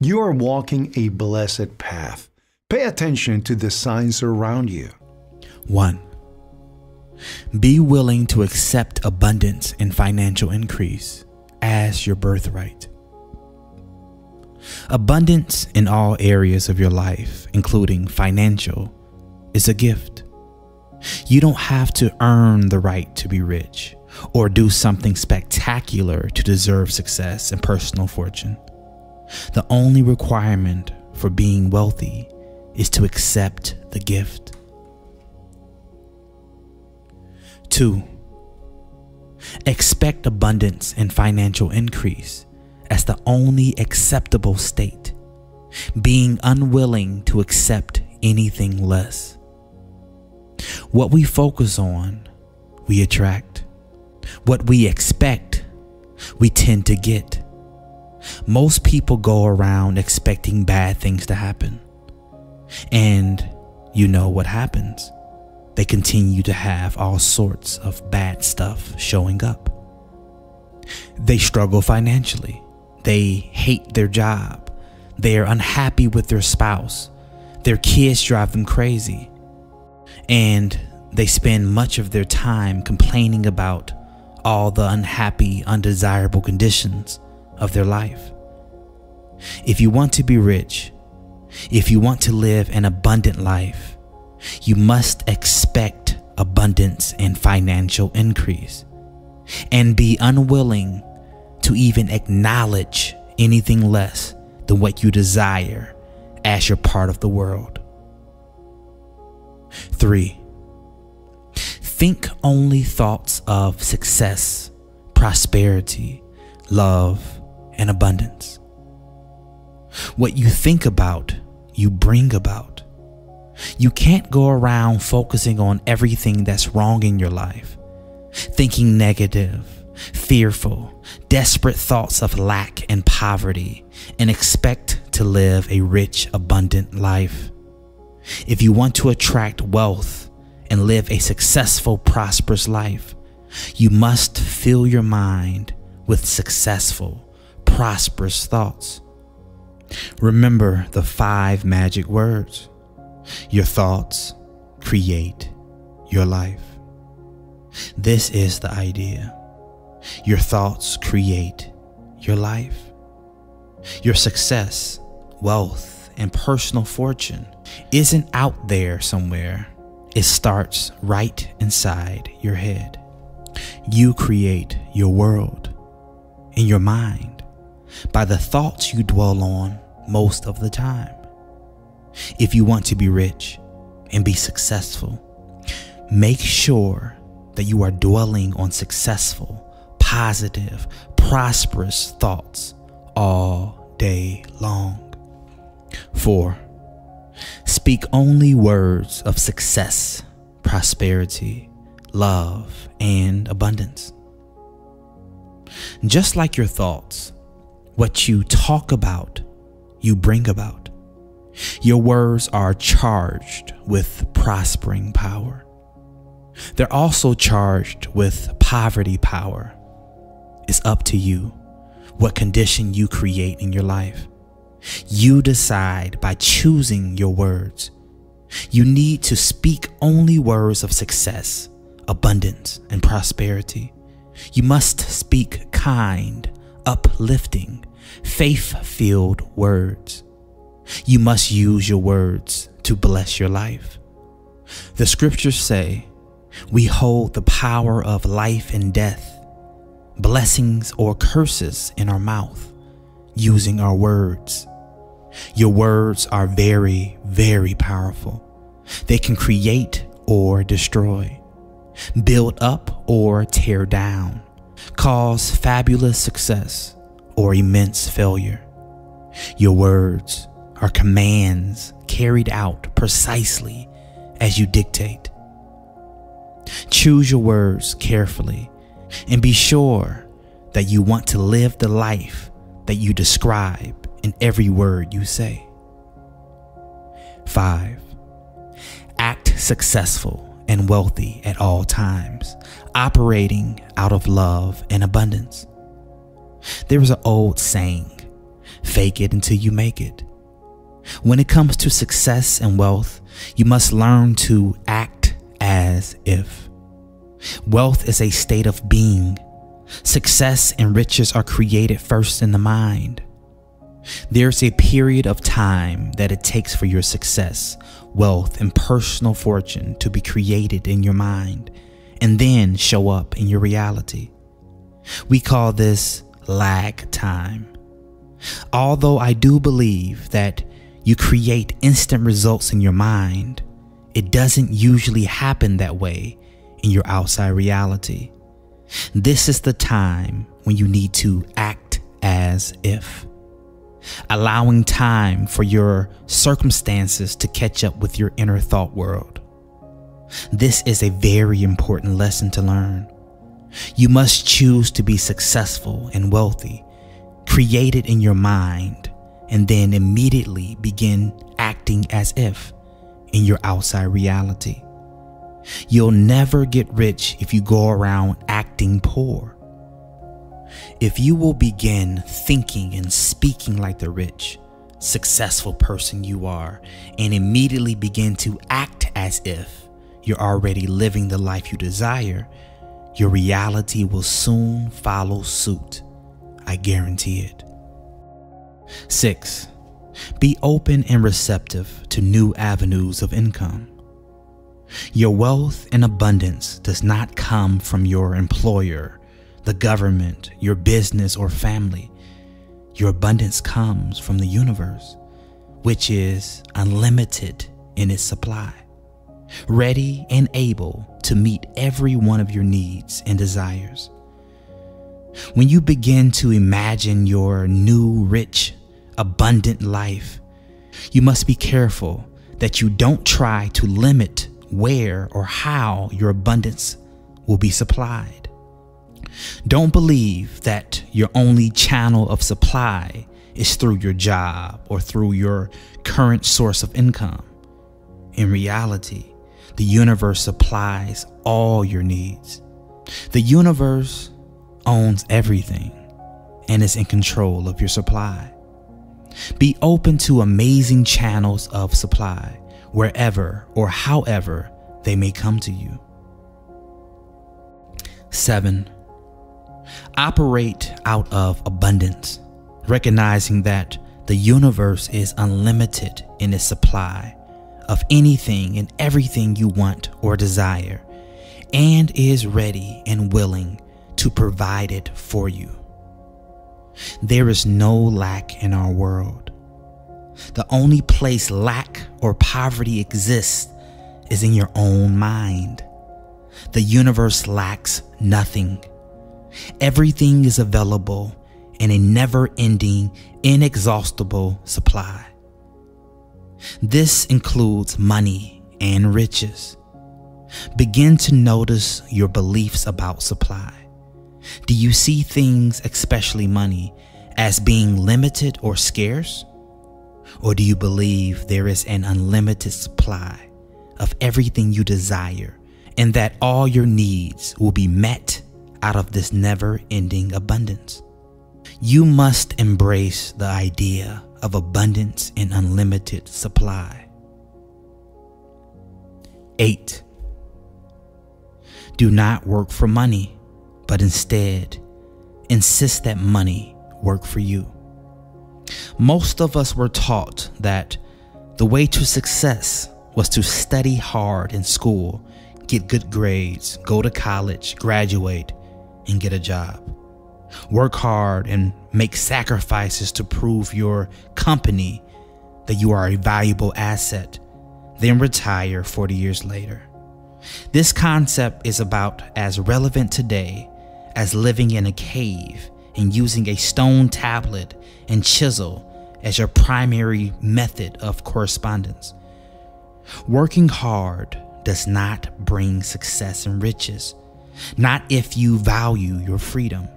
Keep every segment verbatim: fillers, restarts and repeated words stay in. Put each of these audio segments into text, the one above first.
You are walking a blessed path. Pay attention to the signs around you. One, be willing to accept abundance and financial increase as your birthright. Abundance in all areas of your life, including financial, is a gift. You don't have to earn the right to be rich or do something spectacular to deserve success and personal fortune. The only requirement for being wealthy is to accept the gift. Two, expect abundance and financial increase as the only acceptable state, being unwilling to accept anything less. What we focus on, we attract. What we expect, we tend to get. Most people go around expecting bad things to happen. And you know what happens. They continue to have all sorts of bad stuff showing up. They struggle financially. They hate their job. They are unhappy with their spouse. Their kids drive them crazy. And they spend much of their time complaining about all the unhappy, undesirable conditions of their life. If you want to be rich, if you want to live an abundant life, you must expect abundance and financial increase and be unwilling to even acknowledge anything less than what you desire as your part of the world. Three, think only thoughts of success, prosperity, love, and abundance. What you think about, you bring about. You can't go around focusing on everything that's wrong in your life, thinking negative, fearful, desperate thoughts of lack and poverty, and expect to live a rich, abundant life. If you want to attract wealth and live a successful, prosperous life, you must fill your mind with successful, prosperous thoughts. Remember the five magic words. Your thoughts create your life. This is the idea. Your thoughts create your life. Your success, wealth, and personal fortune isn't out there somewhere. It starts right inside your head. You create your world in your mind by the thoughts you dwell on most of the time. If you want to be rich and be successful, make sure that you are dwelling on successful, positive, prosperous thoughts all day long. Four, speak only words of success, prosperity, love, and abundance. Just like your thoughts, what you talk about, you bring about. Your words are charged with prospering power. They're also charged with poverty power. It's up to you what condition you create in your life. You decide by choosing your words. You need to speak only words of success, abundance, and prosperity. You must speak kind, uplifting, faith-filled words. You must use your words to bless your life. The scriptures say, we hold the power of life and death, blessings or curses in our mouth, using our words. Your words are very, very powerful. They can create or destroy, build up or tear down, cause fabulous success or immense failure. Your words are commands carried out precisely as you dictate. Choose your words carefully and be sure that you want to live the life that you describe in every word you say. Five, act successful and wealthy at all times, operating out of love and abundance. There is an old saying, fake it until you make it. When it comes to success and wealth, you must learn to act as if. Wealth is a state of being. Success and riches are created first in the mind. There's a period of time that it takes for your success, wealth, and personal fortune to be created in your mind and then show up in your reality. We call this lag time. Although I do believe that you create instant results in your mind, it doesn't usually happen that way in your outside reality. This is the time when you need to act as if, allowing time for your circumstances to catch up with your inner thought world. This is a very important lesson to learn. You must choose to be successful and wealthy, create it in your mind, and then immediately begin acting as if in your outside reality. You'll never get rich if you go around acting poor. If you will begin thinking and speaking like the rich, successful person you are, and immediately begin to act as if you're already living the life you desire, your reality will soon follow suit. I guarantee it. Six, be open and receptive to new avenues of income. Your wealth and abundance does not come from your employer, the government, your business, or family. Your abundance comes from the universe, which is unlimited in its supply, ready and able to meet every one of your needs and desires. When you begin to imagine your new, rich, abundant life, you must be careful that you don't try to limit where or how your abundance will be supplied. Don't believe that your only channel of supply is through your job or through your current source of income. In reality, the universe supplies all your needs. The universe owns everything and is in control of your supply. Be open to amazing channels of supply, wherever or however they may come to you. Seven, operate out of abundance, recognizing that the universe is unlimited in its supply of anything and everything you want or desire, and is ready and willing to provide it for you. There is no lack in our world. The only place lack or poverty exists is in your own mind. The universe lacks nothing. Everything is available in a never-ending, inexhaustible supply. This includes money and riches. Begin to notice your beliefs about supply. Do you see things, especially money, as being limited or scarce? Or do you believe there is an unlimited supply of everything you desire and that all your needs will be met out of this never-ending abundance? You must embrace the idea of abundance and unlimited supply. Eight. Do not work for money, but instead insist that money work for you. Most of us were taught that the way to success was to study hard in school, get good grades, go to college, graduate, and get a job. Work hard and make sacrifices to prove your company that you are a valuable asset, then retire forty years later. This concept is about as relevant today as living in a cave and using a stone tablet and chisel as your primary method of correspondence. Working hard does not bring success and riches, not if you value your freedom.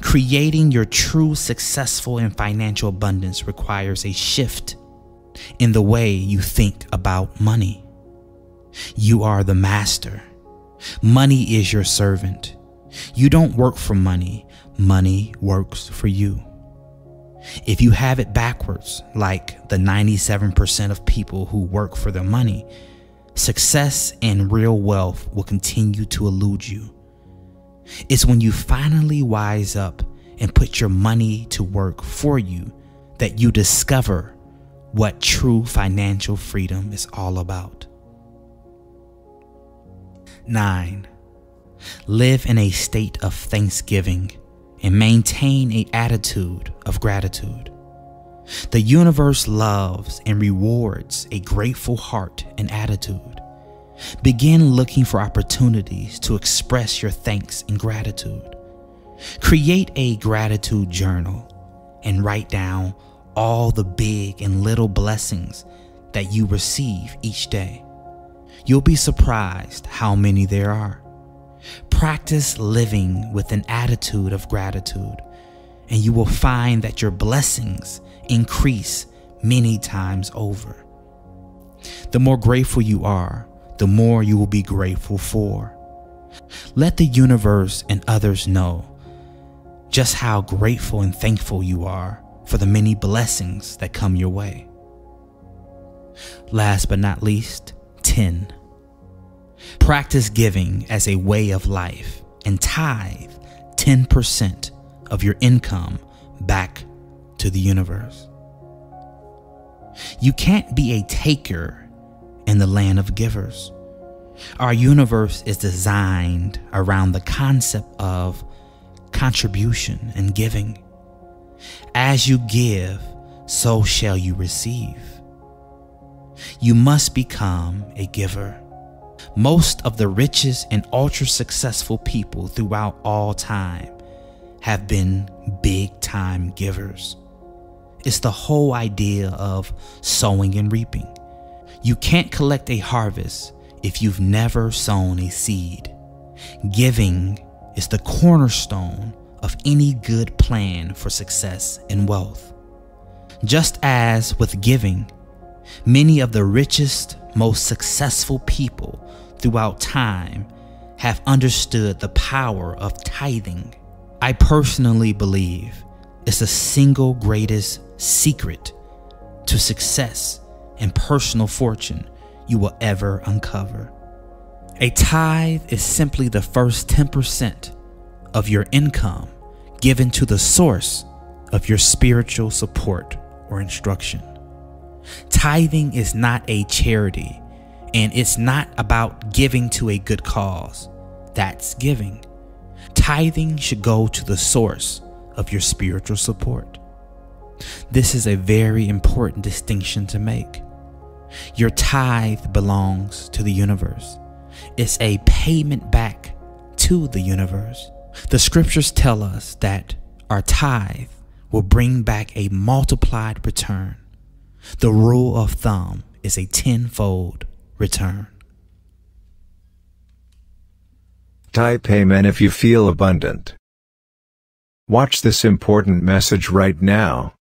Creating your true successful and financial abundance requires a shift in the way you think about money. You are the master. Money is your servant. You don't work for money. Money works for you. If you have it backwards, like the ninety-seven percent of people who work for their money, success and real wealth will continue to elude you. It's when you finally wise up and put your money to work for you that you discover what true financial freedom is all about. Nine, live in a state of thanksgiving and maintain an attitude of gratitude. The universe loves and rewards a grateful heart and attitude. Begin looking for opportunities to express your thanks and gratitude. Create a gratitude journal and write down all the big and little blessings that you receive each day. You'll be surprised how many there are. Practice living with an attitude of gratitude, and you will find that your blessings increase many times over. The more grateful you are, the more you will be grateful for. Let the universe and others know just how grateful and thankful you are for the many blessings that come your way. Last but not least, ten. Practice giving as a way of life and tithe ten percent of your income back to the universe. You can't be a taker in the land of givers. Our universe is designed around the concept of contribution and giving. As you give, so shall you receive. You must become a giver. Most of the richest and ultra successful people throughout all time have been big time givers. It's the whole idea of sowing and reaping. You can't collect a harvest if you've never sown a seed. Giving is the cornerstone of any good plan for success and wealth. Just as with giving, many of the richest, most successful people throughout time have understood the power of tithing. I personally believe it's the single greatest secret to success and personal fortune you will ever uncover. A tithe is simply the first ten percent of your income given to the source of your spiritual support or instruction. Tithing is not a charity, and it's not about giving to a good cause. That's giving. Tithing should go to the source of your spiritual support. This is a very important distinction to make. Your tithe belongs to the universe. It's a payment back to the universe. The scriptures tell us that our tithe will bring back a multiplied return. The rule of thumb is a tenfold return. Type amen if you feel abundant. Watch this important message right now.